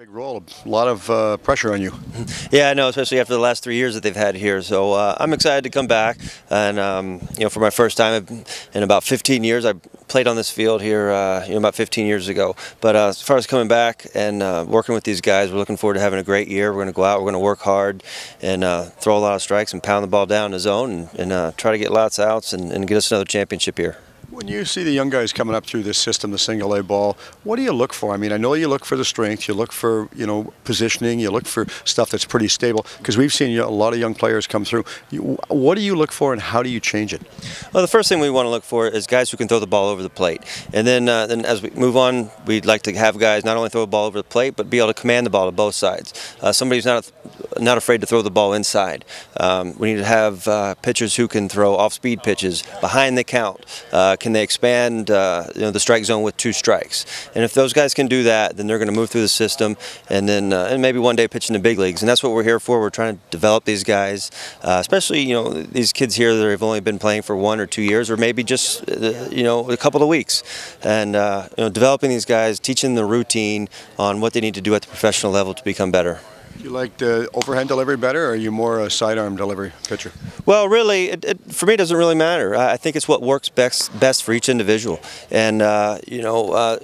Big role, a lot of pressure on you. Yeah, I know, especially after the last 3 years that they've had here. So I'm excited to come back, and you know, for my first time in about 15 years, I played on this field here, you know, about 15 years ago. But as far as coming back and working with these guys, we're looking forward to having a great year. We're going to go out, we're going to work hard, and throw a lot of strikes and pound the ball down in the zone, and try to get lots of outs and get us another championship here. When you see the young guys coming up through this system, the single A ball, what do you look for? I mean, I know you look for the strength, you look for, you know, positioning, you look for stuff that's pretty stable, because we've seen a lot of young players come through. What do you look for and how do you change it? Well, the first thing we want to look for is guys who can throw the ball over the plate. And then as we move on, we'd like to have guys not only throw the ball over the plate, but be able to command the ball to both sides. Somebody who's not afraid to throw the ball inside. We need to have pitchers who can throw off-speed pitches, behind the count. Can they expand you know, the strike zone with two strikes? And if those guys can do that, then they're going to move through the system, and then and maybe one day pitch in the big leagues. And that's what we're here for. We're trying to develop these guys, especially, you know, these kids here that have only been playing for 1 or 2 years, or maybe just you know, a couple of weeks. And you know, developing these guys, teaching the routine on what they need to do at the professional level to become better. You like the overhand delivery better, or are you more a sidearm delivery pitcher? Well, really, for me, it doesn't really matter. I think it's what works best for each individual. And you know,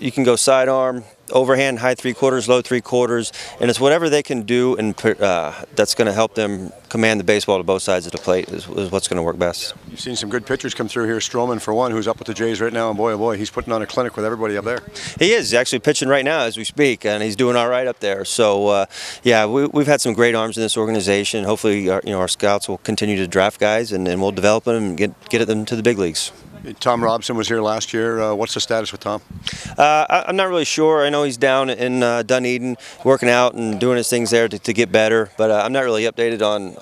you can go sidearm, overhand, high three quarters, low three quarters, and it's whatever they can do, and that's going to help them command the baseball to both sides of the plate is what's going to work best. You've seen some good pitchers come through here. Stroman, for one, who's up with the Jays right now, and boy, oh boy, he's putting on a clinic with everybody up there. He is actually pitching right now as we speak, and he's doing all right up there. So yeah, we've had some great arms in this organization. Hopefully, you know, our scouts will continue to draft guys, and we'll develop them and get them to the big leagues. Tom Robson was here last year. What's the status with Tom? I'm not really sure. I know he's down in Dunedin working out and doing his things there to get better, but I'm not really updated on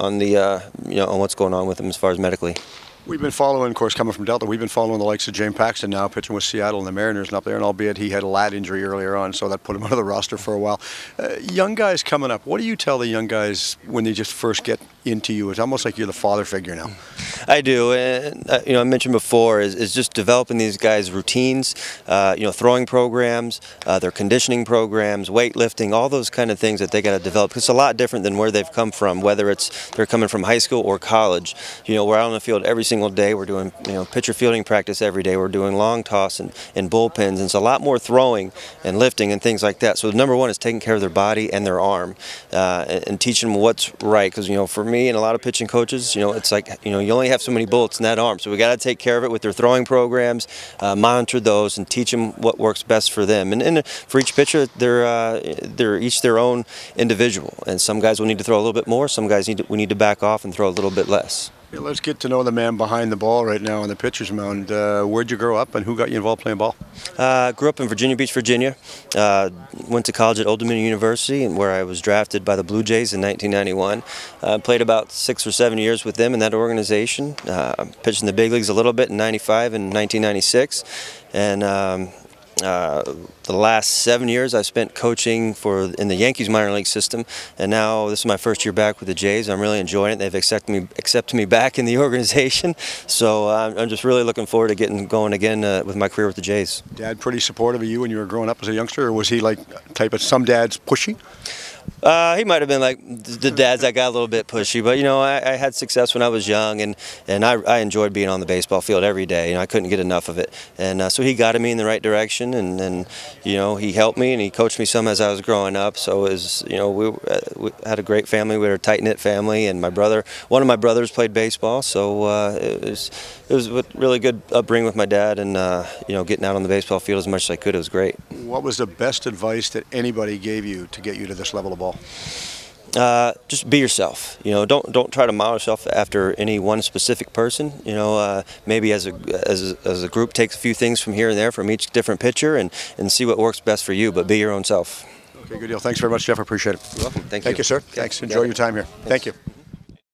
you know, on what's going on with him as far as medically. We've been following, of course, coming from Delta, we've been following the likes of James Paxton now, pitching with Seattle and the Mariners and up there, and albeit he had a lat injury earlier on, so that put him out of the roster for a while. Young guys coming up, what do you tell the young guys when they just first get into you? It's almost like you're the father figure now. I do, and you know, I mentioned before, is just developing these guys' routines, you know, throwing programs, their conditioning programs, weightlifting, all those kind of things that they got to develop. It's a lot different than where they've come from, whether it's they're coming from high school or college. You know, we're out on the field every single day. We're doing, you know, pitcher fielding practice every day. We're doing long toss and bullpens, and it's a lot more throwing and lifting and things like that. So number one is taking care of their body and their arm, and teaching them what's right. Because, you know, for me and a lot of pitching coaches, you know, it's like, you know, you only have so many bullets in that arm, so we got to take care of it with their throwing programs, monitor those, and teach them what works best for them. And for each pitcher, they're each their own individual. And some guys will need to throw a little bit more. Some guys we need to back off and throw a little bit less. Yeah, let's get to know the man behind the ball right now on the pitcher's mound. Where'd you grow up, and who got you involved playing ball? Grew up in Virginia Beach, Virginia. Went to college at Old Dominion University, where I was drafted by the Blue Jays in 1991. Played about 6 or 7 years with them in that organization. Pitched in the big leagues a little bit in '95 and 1996, and the last 7 years I spent coaching in the Yankees minor league system, and now this is my first year back with the Jays. I'm really enjoying it. They've accepted me back in the organization, so I'm just really looking forward to getting going again with my career with the Jays. Dad pretty supportive of you when you were growing up as a youngster, or was he like type of some dads pushy? He might have been like the dads that got a little bit pushy, but you know, I had success when I was young, and I enjoyed being on the baseball field every day, and I couldn't get enough of it. And so he guided me in the right direction, and you know, he helped me and he coached me some as I was growing up. So it was, you know, we had a great family. We were a tight knit family, and one of my brothers played baseball, so it was a really good upbringing with my dad, and you know, getting out on the baseball field as much as I could. It was great. What was the best advice that anybody gave you to get you to this level of ball? Just be yourself. You know, don't try to model yourself after any one specific person. You know, maybe as a group, take a few things from here and there from each different pitcher, and see what works best for you. But be your own self. Okay, good deal. Thanks very much, Jeff. I appreciate it. You're welcome. Thank you, sir. Thanks. Enjoy your time here. Thanks. Thank you.